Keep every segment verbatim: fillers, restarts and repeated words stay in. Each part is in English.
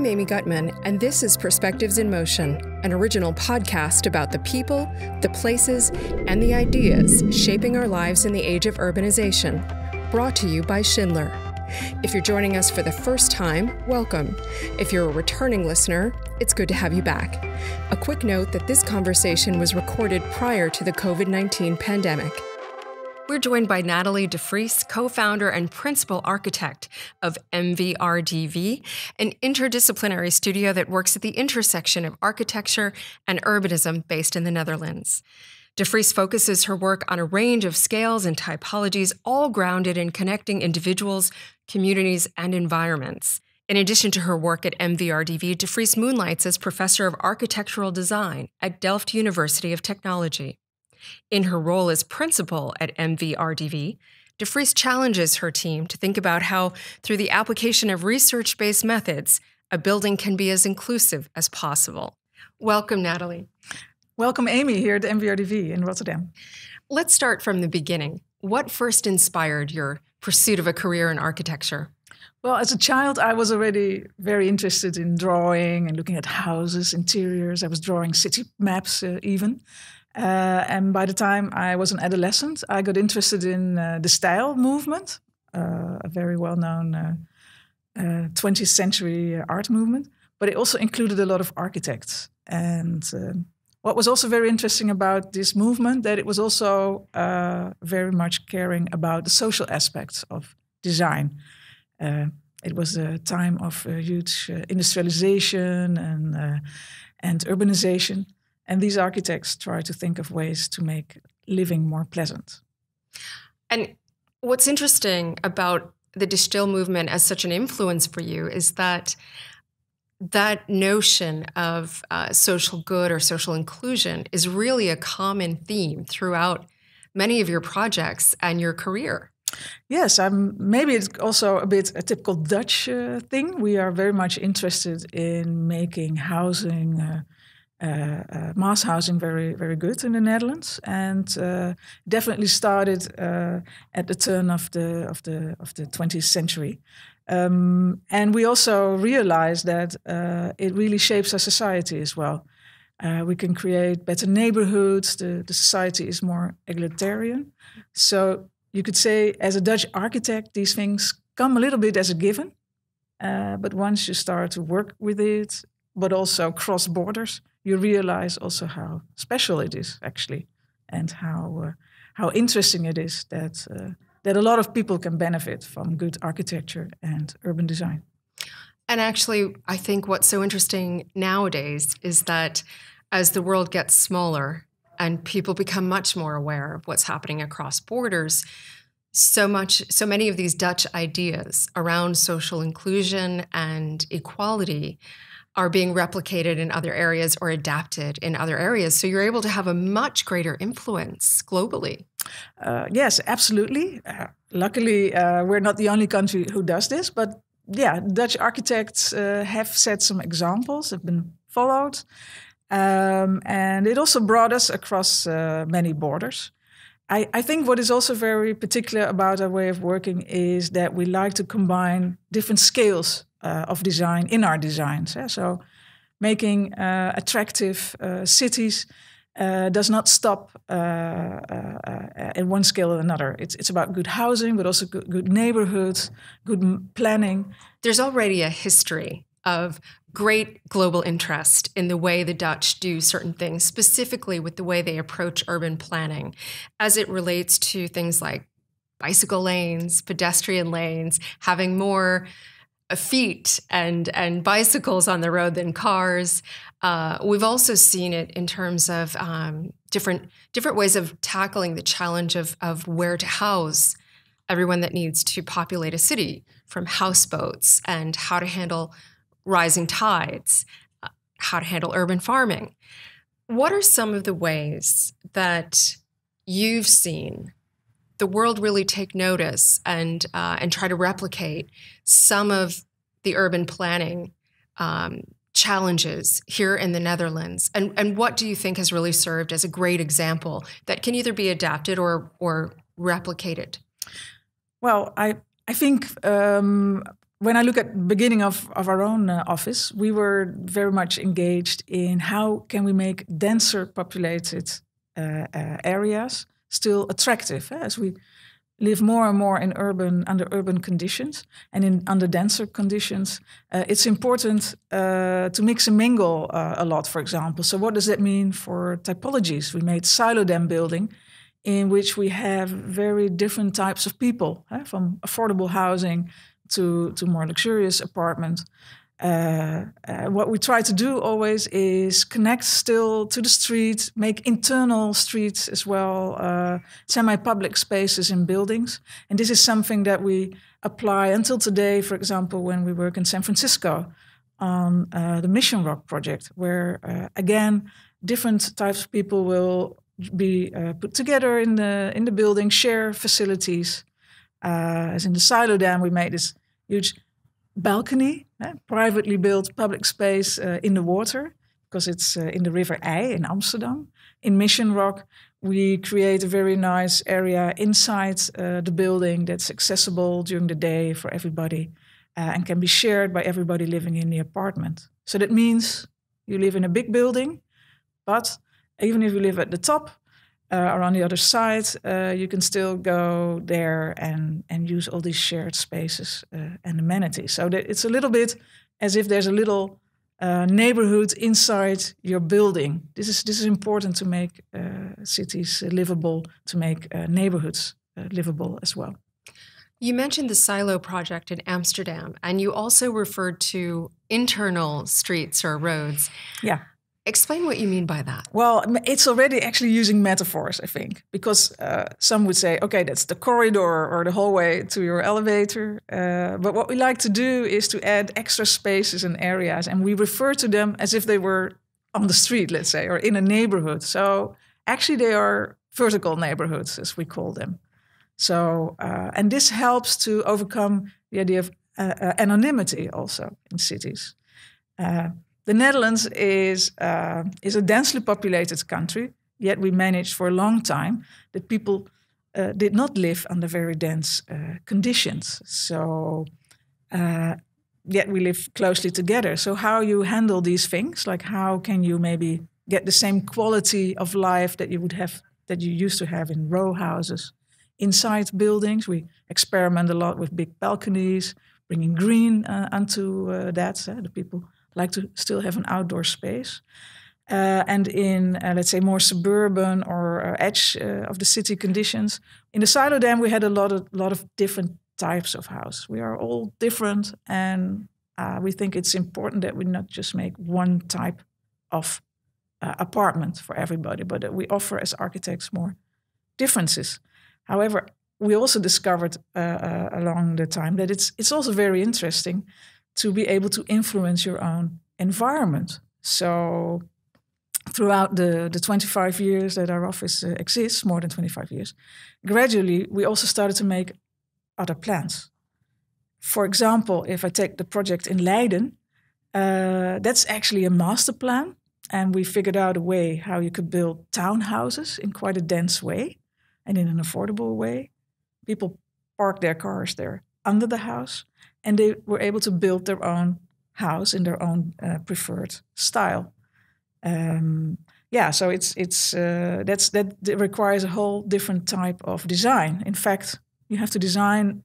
I'm Amy Guttman, and this is Perspectives in Motion, an original podcast about the people, the places, and the ideas shaping our lives in the age of urbanization, brought to you by Schindler. If you're joining us for the first time, welcome. If you're a returning listener, it's good to have you back. A quick note that this conversation was recorded prior to the COVID nineteen pandemic. We're joined by Nathalie de Vries, co-founder and principal architect of M V R D V, an interdisciplinary studio that works at the intersection of architecture and urbanism based in the Netherlands. De Vries focuses her work on a range of scales and typologies, all grounded in connecting individuals, communities, and environments. In addition to her work at M V R D V, De Vries moonlights as professor of architectural design at Delft University of Technology. In her role as principal at M V R D V, De Vries challenges her team to think about how, through the application of research-based methods, a building can be as inclusive as possible. Welcome, Nathalie. Welcome, Amy, here at M V R D V in Rotterdam. Let's start from the beginning. What first inspired your pursuit of a career in architecture? Well, as a child, I was already very interested in drawing and looking at houses, interiors. I was drawing city maps uh, even. Uh, and by the time I was an adolescent, I got interested in uh, the De Stijl movement, uh, a very well-known uh, uh, twentieth century art movement. But it also included a lot of architects. And uh, what was also very interesting about this movement, that it was also uh, very much caring about the social aspects of design. Uh, it was a time of uh, huge uh, industrialization and, uh, and urbanization. And these architects try to think of ways to make living more pleasant. And what's interesting about the De Stijl movement as such an influence for you is that that notion of uh, social good or social inclusion is really a common theme throughout many of your projects and your career. Yes, I'm, maybe it's also a bit a typical Dutch uh, thing. We are very much interested in making housing uh, Uh, uh, mass housing very, very good in the Netherlands, and uh, definitely started uh, at the turn of the of the of the twentieth century. Um, and we also realized that uh, it really shapes our society as well. Uh, we can create better neighborhoods. The, the society is more egalitarian. So you could say, as a Dutch architect, these things come a little bit as a given. Uh, but once you start to work with it, but also cross borders, you realize also how special it is, actually, and how uh, how interesting it is that uh, that a lot of people can benefit from good architecture and urban design. And actually, I think what's so interesting nowadays is that as the world gets smaller and people become much more aware of what's happening across borders, so much, so many of these Dutch ideas around social inclusion and equality are being replicated in other areas or adapted in other areas. So you're able to have a much greater influence globally. Uh, yes, absolutely. Uh, luckily, uh, we're not the only country who does this. But yeah, Dutch architects uh, have set some examples, have been followed. Um, and it also brought us across uh, many borders. I, I think what is also very particular about our way of working is that we like to combine different scales Uh, of design in our designs. Yeah? So making uh, attractive uh, cities uh, does not stop uh, uh, uh, at one scale or another. It's, it's about good housing, but also good, good neighborhoods, good m planning. There's already a history of great global interest in the way the Dutch do certain things, specifically with the way they approach urban planning as it relates to things like bicycle lanes, pedestrian lanes, having more feet and and bicycles on the road than cars. Uh, we've also seen it in terms of um, different different ways of tackling the challenge of of where to house everyone that needs to populate a city, from houseboats and how to handle rising tides, uh, how to handle urban farming. What are some of the ways that you've seen the world really take notice and uh, and try to replicate some of the urban planning um, challenges here in the Netherlands? And, and what do you think has really served as a great example that can either be adapted or, or replicated? Well, I, I think um, when I look at the beginning of, of our own uh, office, we were very much engaged in how can we make denser populated uh, uh, areas still attractive, eh? As we live more and more in urban under urban conditions and in under denser conditions. Uh, it's important uh, to mix and mingle uh, a lot, for example. So what does that mean for typologies? We made Silodam building, in which we have very different types of people, eh? From affordable housing to, to more luxurious apartments. Uh, uh, what we try to do always is connect still to the street, make internal streets as well, uh, semi-public spaces in buildings. And this is something that we apply until today, for example, when we work in San Francisco on uh, the Mission Rock project, where, uh, again, different types of people will be uh, put together in the, in the building, share facilities. Uh, as in the Silodam, we made this huge balcony, eh, privately built public space uh, in the water, because it's uh, in the River IJ in Amsterdam. In Mission Rock, we create a very nice area inside uh, the building that's accessible during the day for everybody uh, and can be shared by everybody living in the apartment. So that means you live in a big building, but even if you live at the top, Uh, or on the other side, uh, you can still go there and, and use all these shared spaces uh, and amenities. So that it's a little bit as if there's a little uh, neighborhood inside your building. This is, this is important to make uh, cities livable, to make uh, neighborhoods uh, livable as well. You mentioned the Silo project in Amsterdam, and you also referred to internal streets or roads. Yeah. Explain what you mean by that. Well, it's already actually using metaphors, I think, because uh, some would say, okay, that's the corridor or the hallway to your elevator. Uh, but what we like to do is to add extra spaces and areas, and we refer to them as if they were on the street, let's say, or in a neighborhood. So actually they are vertical neighborhoods, as we call them. So, uh, and this helps to overcome the idea of uh, uh, anonymity also in cities. Uh, The Netherlands is, uh, is a densely populated country, yet we managed for a long time that people uh, did not live under very dense uh, conditions. So, uh, yet we live closely together. So how you handle these things, like how can you maybe get the same quality of life that you would have, that you used to have in row houses, inside buildings? We experiment a lot with big balconies, bringing green uh, onto uh, that, uh, the people like to still have an outdoor space. Uh, and in, uh, let's say, more suburban or uh, edge uh, of the city conditions, in the Silodam we had a lot of, lot of different types of house. We are all different, and uh, we think it's important that we not just make one type of uh, apartment for everybody, but that we offer as architects more differences. However, we also discovered uh, uh, along the time that it's, it's also very interesting to be able to influence your own environment. So throughout the, the twenty-five years that our office uh, exists, more than twenty-five years, gradually we also started to make other plans. For example, if I take the project in Leiden, uh, that's actually a master plan, and we figured out a way how you could build townhouses in quite a dense way and in an affordable way. People park their cars there under the house, and they were able to build their own house in their own uh, preferred style. Um, yeah, so it's it's uh, that's that requires a whole different type of design. In fact, you have to design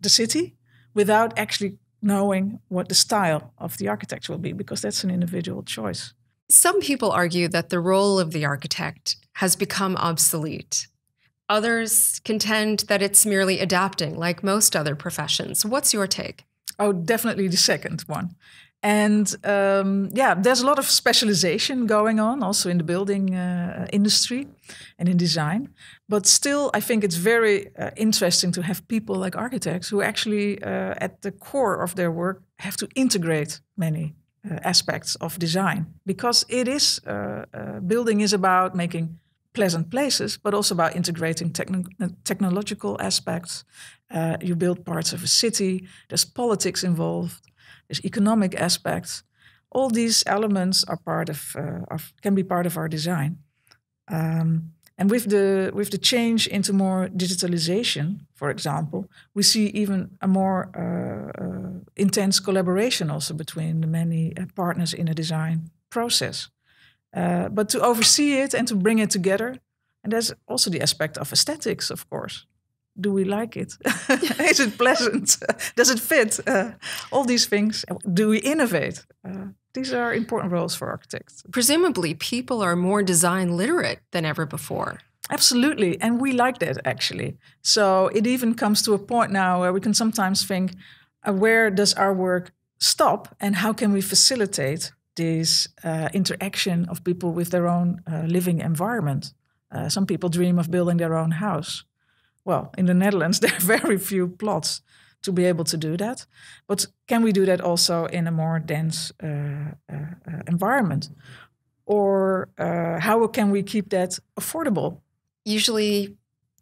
the city without actually knowing what the style of the architect will be, because that's an individual choice. Some people argue that the role of the architect has become obsolete. Others contend that it's merely adapting, like most other professions. What's your take? Oh, definitely the second one. And um, yeah, there's a lot of specialization going on also in the building uh, industry and in design. But still, I think it's very uh, interesting to have people like architects who actually, uh, at the core of their work, have to integrate many uh, aspects of design. Because it is, uh, uh, building is about making pleasant places, but also about integrating techno technological aspects. Uh, you build parts of a city, there's politics involved, there's economic aspects. All these elements are part of, uh, of can be part of our design. Um, And with the with the change into more digitalization, for example, we see even a more uh, uh, intense collaboration also between the many uh, partners in the design process. Uh, but to oversee it and to bring it together, and there's also the aspect of aesthetics, of course. Do we like it? Is it pleasant? Does it fit? Uh, all these things. Do we innovate? Uh, these are important roles for architects. Presumably, people are more design literate than ever before. Absolutely. And we like that, actually. So it even comes to a point now where we can sometimes think, uh, where does our work stop? And how can we facilitate this uh, interaction of people with their own uh, living environment? Uh, some people dream of building their own house. Well, in the Netherlands, there are very few plots to be able to do that. But can we do that also in a more dense uh, uh, environment? Or uh, how can we keep that affordable? Usually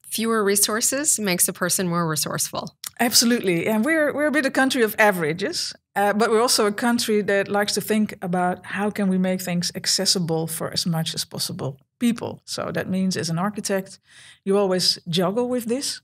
fewer resources makes a person more resourceful. Absolutely. And we're, we're a bit a country of averages. Uh, but we're also a country that likes to think about how can we make things accessible for as much as possible people. So that means as an architect, you always juggle with this.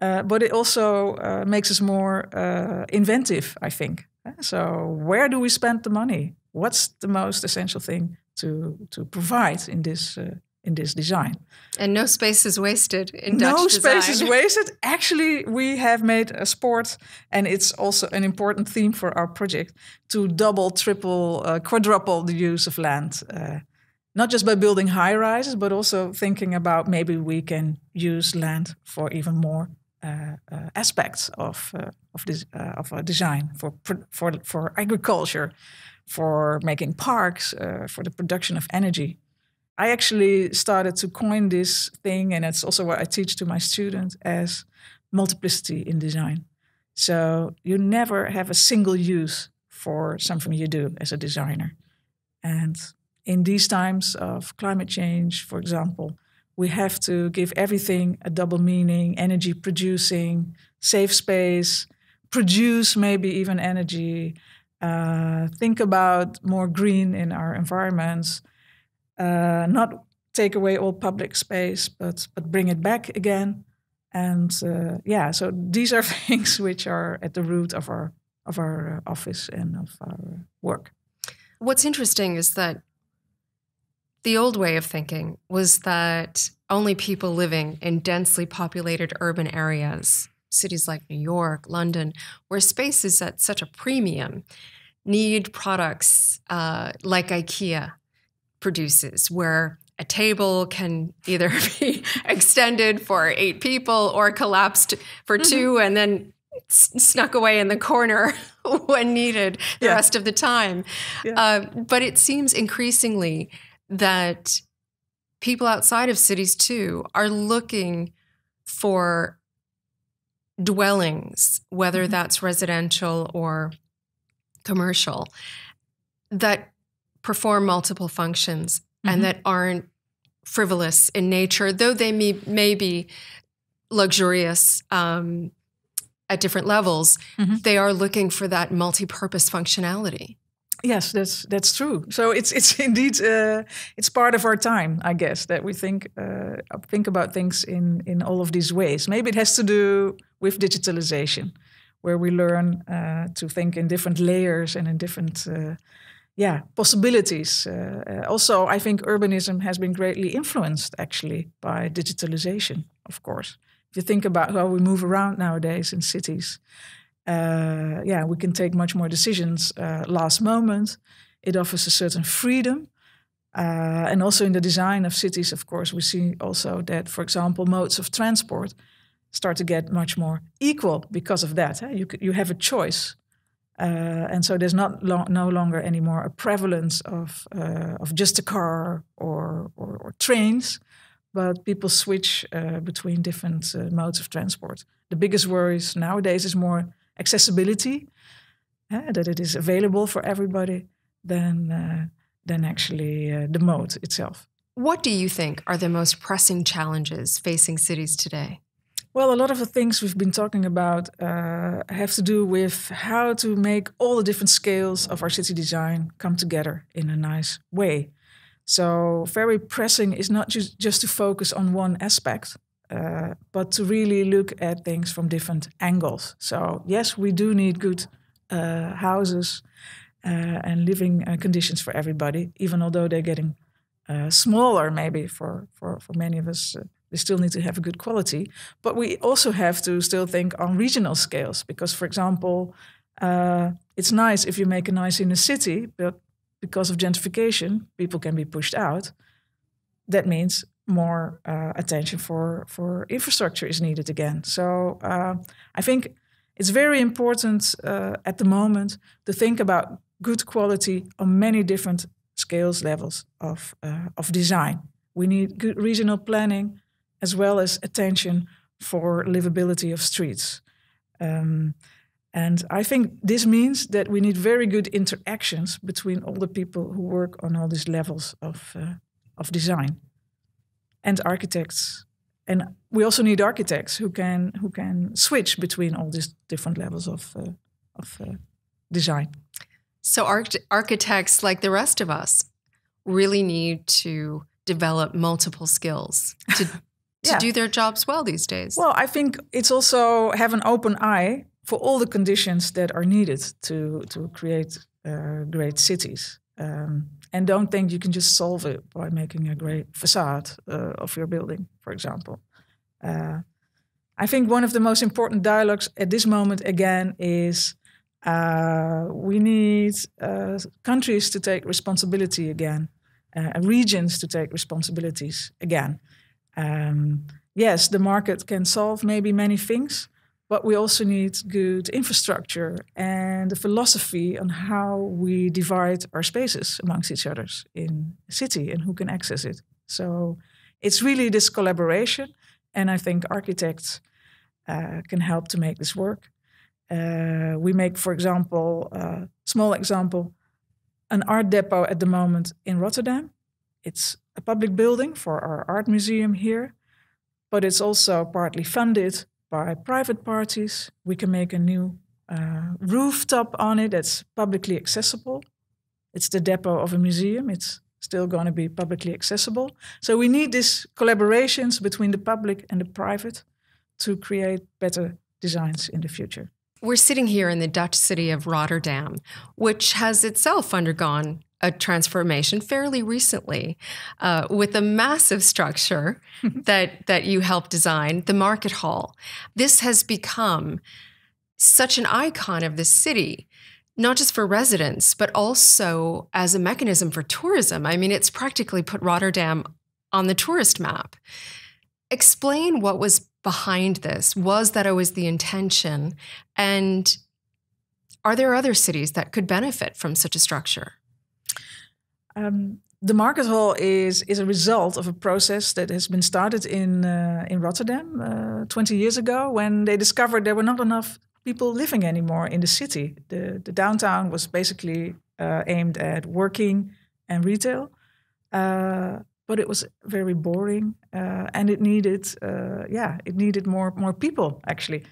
Uh, but it also uh, makes us more uh, inventive, I think. So where do we spend the money? What's the most essential thing to, to provide in this uh, in this design? And no space is wasted in Dutch design. No space is wasted. Actually, we have made a sport, and it's also an important theme for our project, to double, triple, uh, quadruple the use of land. Uh, Not just by building high-rises, but also thinking about maybe we can use land for even more uh, uh, aspects of uh, of this uh, of our design for for for agriculture, for making parks, uh, for the production of energy. I actually started to coin this thing, and it's also what I teach to my students as multiplicity in design. So you never have a single use for something you do as a designer, and in these times of climate change, for example, we have to give everything a double meaning, energy producing, safe space, produce maybe even energy, uh, think about more green in our environments, uh, not take away all public space, but, but bring it back again. And uh, yeah, so these are things which are at the root of our, of our office and of our work. What's interesting is that the old way of thinking was that only people living in densely populated urban areas, cities like New York, London, where space is at such a premium, need products uh, like IKEA produces, where a table can either be extended for eight people or collapsed for mm-hmm. two and then snuck away in the corner when needed the yeah. rest of the time. Yeah. Uh, but it seems increasingly that people outside of cities, too, are looking for dwellings, whether mm-hmm. that's residential or commercial, that perform multiple functions mm-hmm. and that aren't frivolous in nature, though they may, may be luxurious um, at different levels. Mm-hmm. They are looking for that multi-purpose functionality. Yes, that's that's true. So it's it's indeed uh, it's part of our time, I guess, that we think uh, think about things in in all of these ways. Maybe it has to do with digitalization, where we learn uh, to think in different layers and in different uh, yeah possibilities. Uh, also, I think urbanism has been greatly influenced actually by digitalization. Of course, if you think about how we move around nowadays in cities. Uh, yeah, we can take much more decisions uh, last moment. It offers a certain freedom. Uh, and also in the design of cities, of course, we see also that, for example, modes of transport start to get much more equal because of that. Eh? You, you have a choice. Uh, and so there's not lo no longer anymore a prevalence of, uh, of just a car or, or, or trains, but people switch uh, between different uh, modes of transport. The biggest worries nowadays is more accessibility, uh, that it is available for everybody, than, uh, than actually uh, the mode itself. What do you think are the most pressing challenges facing cities today? Well, a lot of the things we've been talking about uh, have to do with how to make all the different scales of our city design come together in a nice way. So very pressing is not just, just to focus on one aspect, uh, but to really look at things from different angles. So yes, we do need good uh, houses uh, and living uh, conditions for everybody, even although they're getting uh, smaller maybe for, for, for many of us. Uh, we still need to have a good quality. But we also have to still think on regional scales because, for example, uh, it's nice if you make a nice inner city, but because of gentrification, people can be pushed out. That means more uh, attention for, for infrastructure is needed again. So uh, I think it's very important uh, at the moment to think about good quality on many different scales, levels of, uh, of design. We need good regional planning as well as attention for livability of streets. Um, And I think this means that we need very good interactions between all the people who work on all these levels of, uh, of design and architects. And we also need architects who can, who can switch between all these different levels of, uh, of uh, design. So arch- architects, like the rest of us, really need to develop multiple skills to, to yeah. do their jobs well these days. Well, I think it's also have an open eye for all the conditions that are needed to, to create uh, great cities. Um, and don't think you can just solve it by making a great facade uh, of your building, for example. Uh, I think one of the most important dialogues at this moment, again, is uh, we need uh, countries to take responsibility again, uh, regions to take responsibilities again. Um, yes, the market can solve maybe many things, but we also need good infrastructure and a philosophy on how we divide our spaces amongst each other in a city and who can access it. So it's really this collaboration. And I think architects uh, can help to make this work. Uh, we make, for example, a uh, small example, an art depot at the moment in Rotterdam. It's a public building for our art museum here, but it's also partly funded by private parties. We can make a new uh, rooftop on it that's publicly accessible. It's the depot of a museum. It's still going to be publicly accessible. So we need these collaborations between the public and the private to create better designs in the future. We're sitting here in the Dutch city of Rotterdam, which has itself undergone a transformation fairly recently uh, with a massive structure that, that you helped design, the Market Hall. This has become such an icon of the city, not just for residents, but also as a mechanism for tourism. I mean, it's practically put Rotterdam on the tourist map. Explain what was behind this. Was that always the intention? And are there other cities that could benefit from such a structure? Um, the Market Hall is is a result of a process that has been started in uh, in Rotterdam uh, twenty years ago when they discovered there were not enough people living anymore in the city. The, the downtown was basically uh, aimed at working and retail, uh, but it was very boring uh, and it needed uh, yeah it needed more more people actually.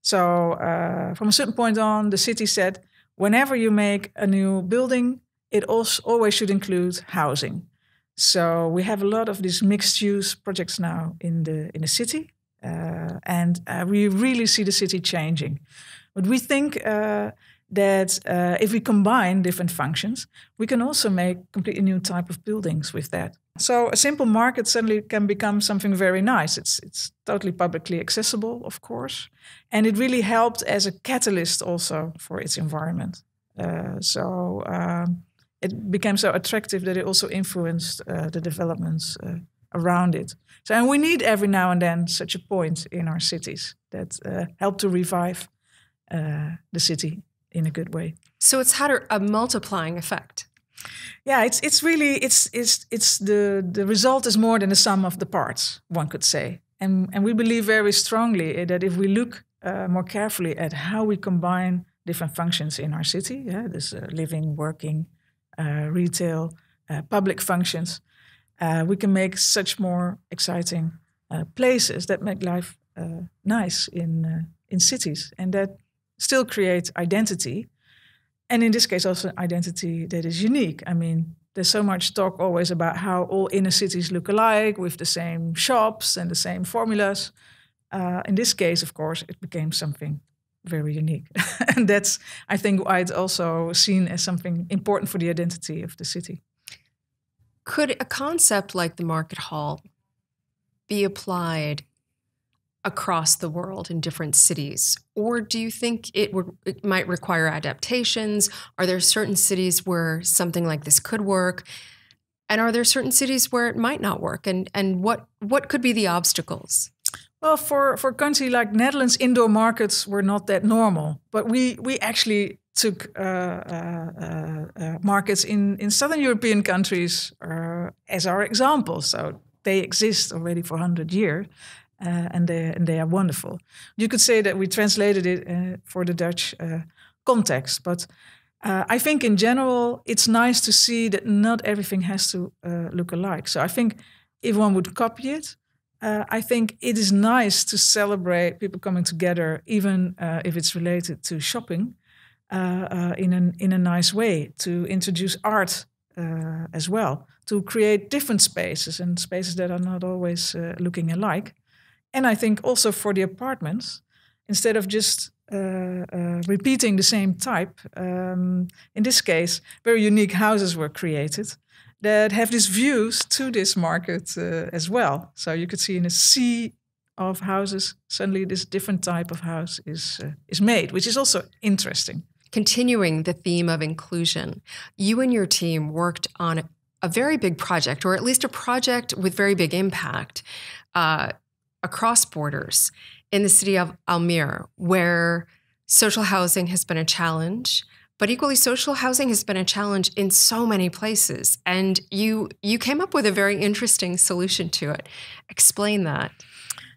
So uh, from a certain point on, the city said, whenever you make a new building, it also always should include housing. So we have a lot of these mixed-use projects now in the in the city, uh, and uh, we really see the city changing. But we think uh, that uh, if we combine different functions, we can also make completely new type of buildings with that. So a simple market suddenly can become something very nice. It's it's totally publicly accessible, of course, and it really helped as a catalyst also for its environment. Uh, so. Um, It became so attractive that it also influenced uh, the developments uh, around it. So, and we need every now and then such a point in our cities that uh, help to revive uh, the city in a good way. So it's had a multiplying effect. Yeah, it's it's really it's it's it's the the result is more than the sum of the parts, one could say. And and we believe very strongly that if we look uh, more carefully at how we combine different functions in our city, yeah, this uh, living, working, Uh, retail, uh, public functions, uh, we can make such more exciting uh, places that make life uh, nice in uh, in cities and that still create identity. And in this case, also identity that is unique. I mean, there's so much talk always about how all inner cities look alike with the same shops and the same formulas. Uh, in this case, of course, it became something very unique. And that's, I think, why it's also seen as something important for the identity of the city. Could a concept like the Market Hall be applied across the world in different cities? Or do you think it, would, it might require adaptations? Are there certain cities where something like this could work? And are there certain cities where it might not work? And, and what, what could be the obstacles? Well, for, for a country like Netherlands, indoor markets were not that normal. But we, we actually took uh, uh, uh, markets in, in Southern European countries uh, as our example. So they exist already for one hundred years. Uh, and, they, and they are wonderful. You could say that we translated it uh, for the Dutch uh, context. But uh, I think in general, it's nice to see that not everything has to uh, look alike. So I think if one would copy it, uh, I think it is nice to celebrate people coming together, even uh, if it's related to shopping, uh, uh, in, an, in a nice way, to introduce art uh, as well, to create different spaces and spaces that are not always uh, looking alike. And I think also for the apartments, instead of just uh, uh, repeating the same type, um, in this case, very unique houses were created that have these views to this market uh, as well. So you could see in a sea of houses, suddenly this different type of house is, uh, is made, which is also interesting. Continuing the theme of inclusion, you and your team worked on a very big project, or at least a project with very big impact, uh, across borders in the city of Almere, where social housing has been a challenge, but equally social housing has been a challenge in so many places. And you you came up with a very interesting solution to it. Explain that.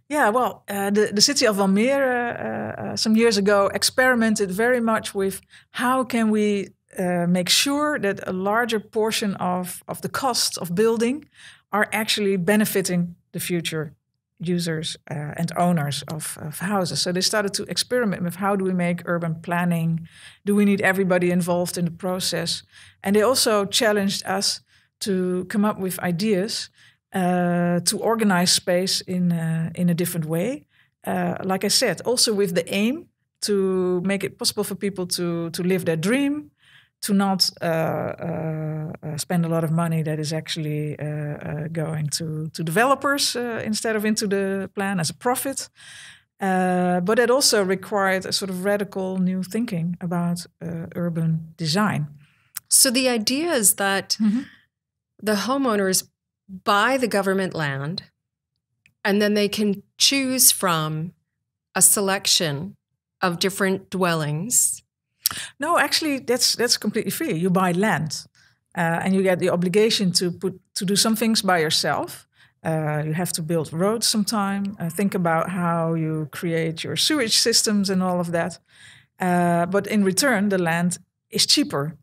Yeah, well, uh, the, the city of Almere uh, uh, some years ago experimented very much with how can we uh, make sure that a larger portion of, of the costs of building are actually benefiting the future users uh, and owners of, of houses. So they started to experiment with how do we make urban planning? Do we need everybody involved in the process? And they also challenged us to come up with ideas uh, to organize space in, uh, in a different way. Uh, like I said, also with the aim to make it possible for people to, to live their dream, to not uh, uh, spend a lot of money that is actually uh, uh, going to, to developers uh, instead of into the plan as a profit. Uh, but it also required a sort of radical new thinking about uh, urban design. So the idea is that mm-hmm. the homeowners buy the government land and then they can choose from a selection of different dwellings. No, actually, that's that's completely free. You buy land, uh, and you get the obligation to put to do some things by yourself. Uh, you have to build roads sometime. Uh, think about how you create your sewage systems and all of that. Uh, but in return, the land is cheaper.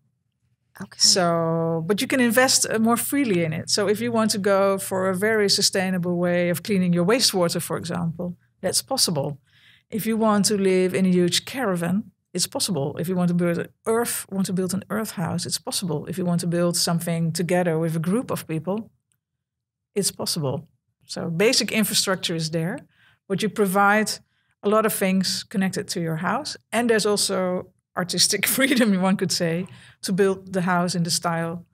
Okay. So, but you can invest more freely in it. So, if you want to go for a very sustainable way of cleaning your wastewater, for example, that's possible. If you want to live in a huge caravan, it's possible. If you want to build an earth, want to build an earth house, it's possible. If you want to build something together with a group of people, it's possible. So basic infrastructure is there, but you provide a lot of things connected to your house. And there's also artistic freedom, one could say, to build the house in the style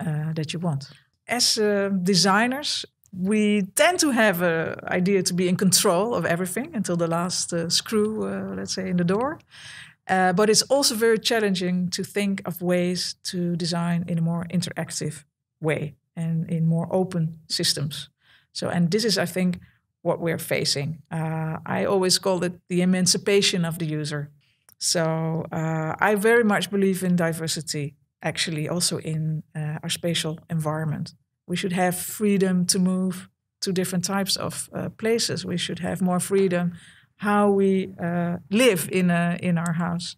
uh, that you want. As uh, designers, we tend to have an idea to be in control of everything until the last uh, screw, uh, let's say, in the door. Uh, but it's also very challenging to think of ways to design in a more interactive way and in more open systems. So, and this is, I think, what we're facing. Uh, I always call it the emancipation of the user. So uh, I very much believe in diversity, actually, also in uh, our spatial environment. We should have freedom to move to different types of uh, places. We should have more freedom how we uh, live in a, in our house.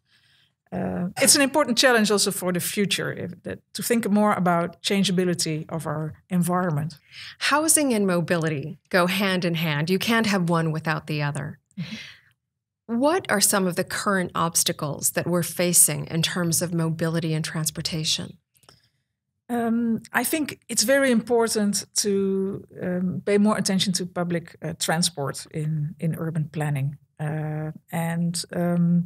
Uh, it's an important challenge also for the future, if that, to think more about changeability of our environment. Housing and mobility go hand in hand. You can't have one without the other. Mm-hmm. What are some of the current obstacles that we're facing in terms of mobility and transportation? Um, I think it's very important to um, pay more attention to public uh, transport in, in urban planning. Uh, and um,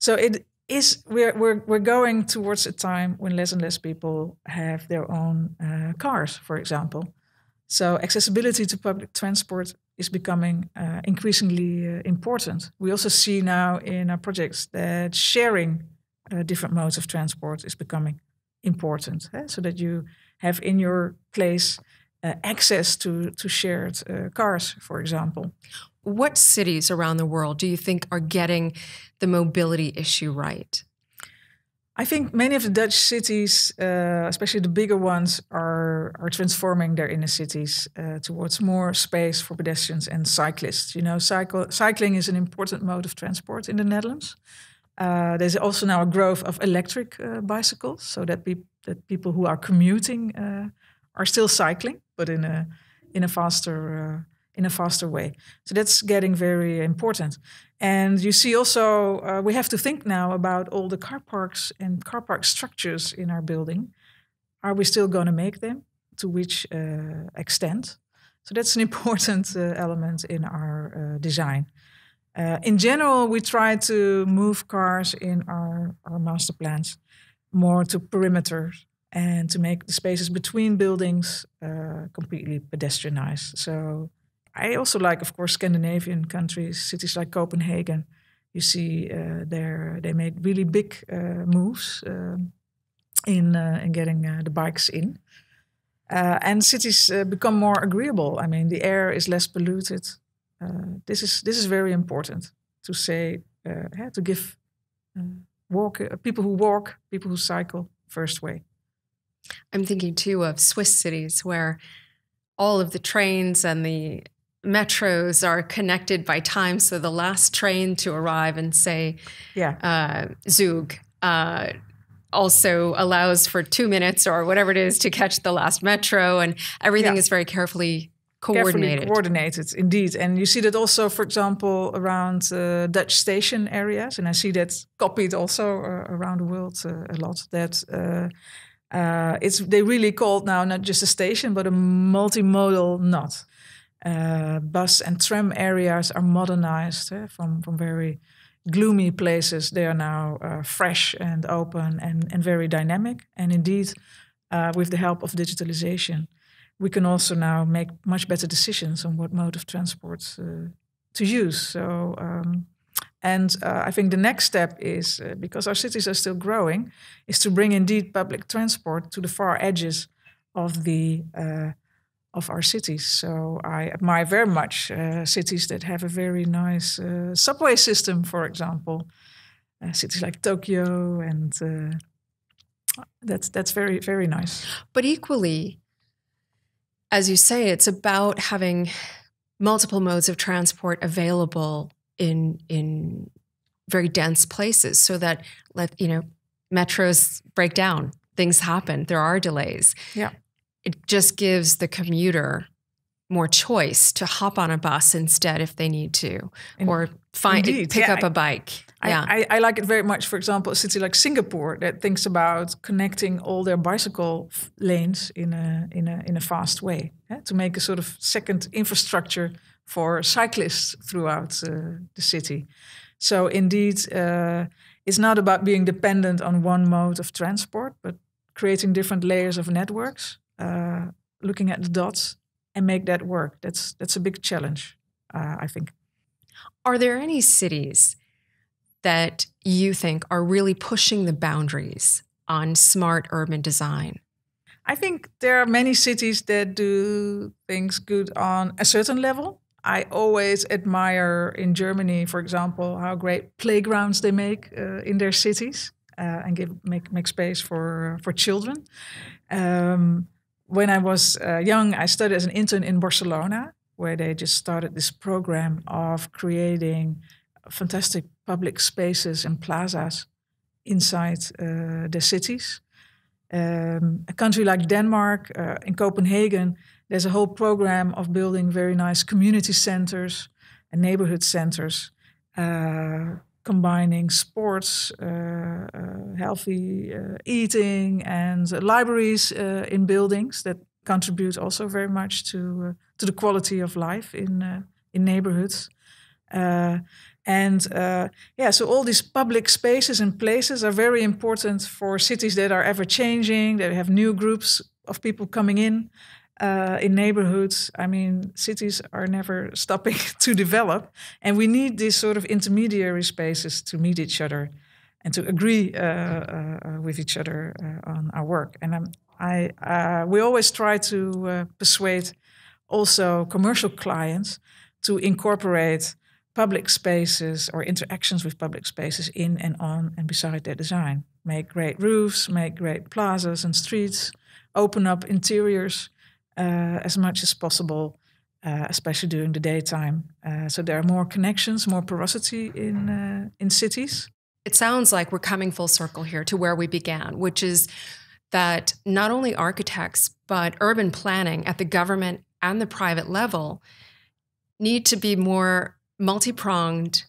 so it is, we're, we're, we're going towards a time when less and less people have their own uh, cars, for example. So accessibility to public transport is becoming uh, increasingly uh, important. We also see now in our projects that sharing uh, different modes of transport is becoming important, eh? So that you have in your place uh, access to, to shared uh, cars, for example. What cities around the world do you think are getting the mobility issue right? I think many of the Dutch cities, uh, especially the bigger ones, are, are transforming their inner cities uh, towards more space for pedestrians and cyclists. You know, cycle, cycling is an important mode of transport in the Netherlands. Uh, there's also now a growth of electric uh, bicycles, so that, pe that people who are commuting uh, are still cycling, but in a in a faster uh, in a faster way. So that's getting very important. And you see also uh, we have to think now about all the car parks and car park structures in our building. Are we still going to make them? To which uh, extent? So that's an important uh, element in our uh, design. Uh, in general, we try to move cars in our, our master plans more to perimeters and to make the spaces between buildings uh, completely pedestrianized. So I also like, of course, Scandinavian countries, cities like Copenhagen. You see uh, they made really big uh, moves uh, in, uh, in getting uh, the bikes in. Uh, and cities uh, become more agreeable. I mean, the air is less polluted. Uh, this is this is very important to say uh, yeah, to give uh, walk uh, people who walk, people who cycle first way. I'm thinking too of Swiss cities where all of the trains and the metros are connected by time. So the last train to arrive in, say, yeah, uh, Zug, uh, also allows for two minutes or whatever it is to catch the last metro, and everything yeah. is very carefully. Coordinated. coordinated, indeed. And you see that also, for example, around uh, Dutch station areas. And I see that copied also uh, around the world uh, a lot. That uh, uh, it's they really called now not just a station, but a multimodal node. Uh, bus and tram areas are modernized eh, from, from very gloomy places. They are now uh, fresh and open and, and very dynamic. And indeed, uh, with the help of digitalization, we can also now make much better decisions on what mode of transport uh, to use. So, um, and uh, I think the next step is, uh, because our cities are still growing, is to bring indeed public transport to the far edges of the uh, of our cities. So I admire very much uh, cities that have a very nice uh, subway system, for example, uh, cities like Tokyo, and uh, that's that's very very nice. But equally, as you say, it's about having multiple modes of transport available in in very dense places, so that let you know metros break down, things happen, there are delays. Yeah, it just gives the commuter more choice to hop on a bus instead if they need to, in, or find pick yeah, up I, a bike. I, yeah, I, I like it very much. For example, a city like Singapore that thinks about connecting all their bicycle lanes in a in a in a fast way, yeah? To make a sort of second infrastructure for cyclists throughout uh, the city. So indeed, uh, it's not about being dependent on one mode of transport, but creating different layers of networks, uh, looking at the dots. And make that work. That's that's a big challenge, uh, I think. Are there any cities that you think are really pushing the boundaries on smart urban design? I think there are many cities that do things good on a certain level. I always admire in Germany, for example, how great playgrounds they make uh, in their cities uh, and give make make space for for children. Um, When I was uh, young, I studied as an intern in Barcelona, where they just started this program of creating fantastic public spaces and plazas inside uh, the cities. Um, a country like Denmark, uh, in Copenhagen, there's a whole program of building very nice community centers and neighborhood centers. Uh, combining sports, uh, uh, healthy uh, eating, and uh, libraries uh, in buildings that contribute also very much to uh, to the quality of life in uh, in neighborhoods. Uh, and uh, yeah, so all these public spaces and places are very important for cities that are ever changing, that have new groups of people coming in. Uh, in neighborhoods, I mean, cities are never stopping to develop, and we need these sort of intermediary spaces to meet each other and to agree uh, uh, with each other uh, on our work. And um, I, uh, we always try to uh, persuade also commercial clients to incorporate public spaces or interactions with public spaces in and on and beside their design. Make great roofs, make great plazas and streets, open up interiors. Uh, as much as possible, uh, especially during the daytime. Uh, so there are more connections, more porosity in uh, in cities. It sounds like we're coming full circle here to where we began, which is that not only architects, but urban planning at the government and the private level need to be more multi-pronged,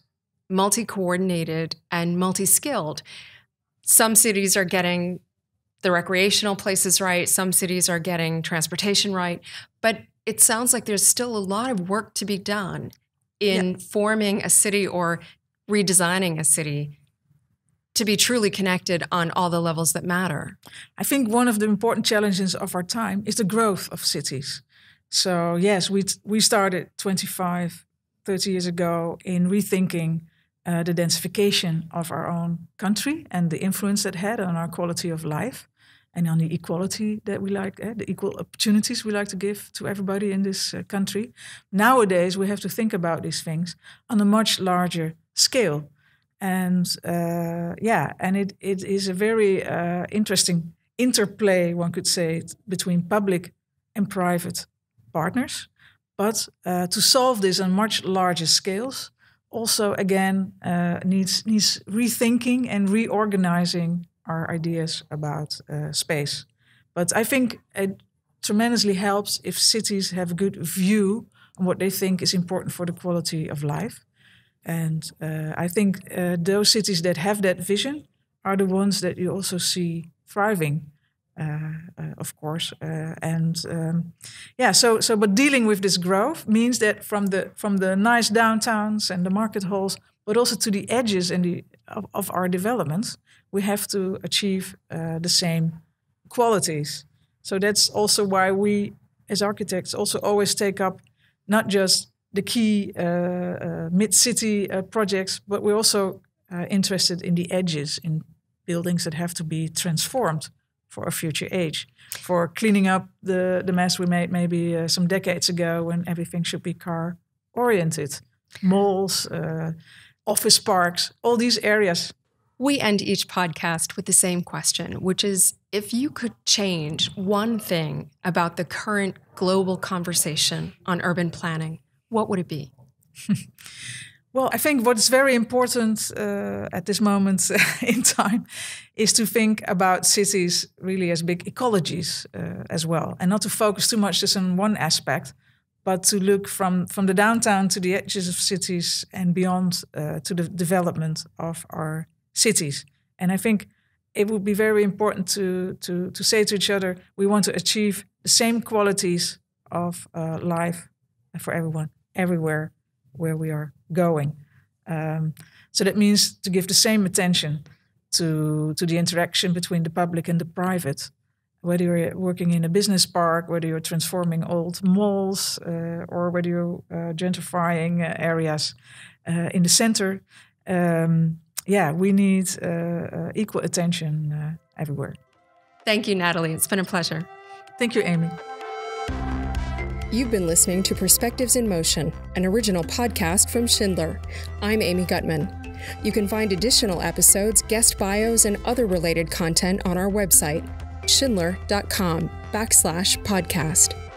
multi-coordinated, and multi-skilled. Some cities are getting the recreational places right. Some cities are getting transportation right. But it sounds like there's still a lot of work to be done in yeah. forming a city or redesigning a city to be truly connected on all the levels that matter. I think one of the important challenges of our time is the growth of cities. So yes, we, we started twenty-five, thirty years ago in rethinking Uh, the densification of our own country and the influence that had on our quality of life and on the equality that we like, eh, the equal opportunities we like to give to everybody in this uh, country. Nowadays, we have to think about these things on a much larger scale. And uh, yeah, and it, it is a very uh, interesting interplay, one could say, between public and private partners. But uh, to solve this on much larger scales, also, again, uh, needs needs rethinking and reorganizing our ideas about uh, space. But I think it tremendously helps if cities have a good view on what they think is important for the quality of life. And uh, I think uh, those cities that have that vision are the ones that you also see thriving, uh, uh, of course. Uh, and um, yeah, so so but dealing with this growth means that from the from the nice downtowns and the market halls, but also to the edges and the of, of our developments, we have to achieve uh, the same qualities. So that's also why we, as architects, also always take up not just the key uh, uh, mid-city uh, projects, but we're also uh, interested in the edges, in buildings that have to be transformed for a future age, for cleaning up the, the mess we made maybe uh, some decades ago when everything should be car-oriented. Malls, uh, office parks, all these areas. We end each podcast with the same question, which is, if you could change one thing about the current global conversation on urban planning, what would it be? Well, I think what's very important uh, at this moment in time is to think about cities really as big ecologies uh, as well, and not to focus too much just on one aspect, but to look from, from the downtown to the edges of cities and beyond uh, to the development of our cities. And I think it would be very important to, to, to say to each other, we want to achieve the same qualities of uh, life for everyone, everywhere where we are going. Um, so that means to give the same attention to, to the interaction between the public and the private, whether you're working in a business park, whether you're transforming old malls, uh, or whether you're uh, gentrifying uh, areas uh, in the center. Um, yeah, we need uh, uh, equal attention uh, everywhere. Thank you, Nathalie. It's been a pleasure. Thank you, Amy. You've been listening to Perspectives in Motion, an original podcast from Schindler. I'm Amy Guttman. You can find additional episodes, guest bios, and other related content on our website, schindler dot com backslash podcast.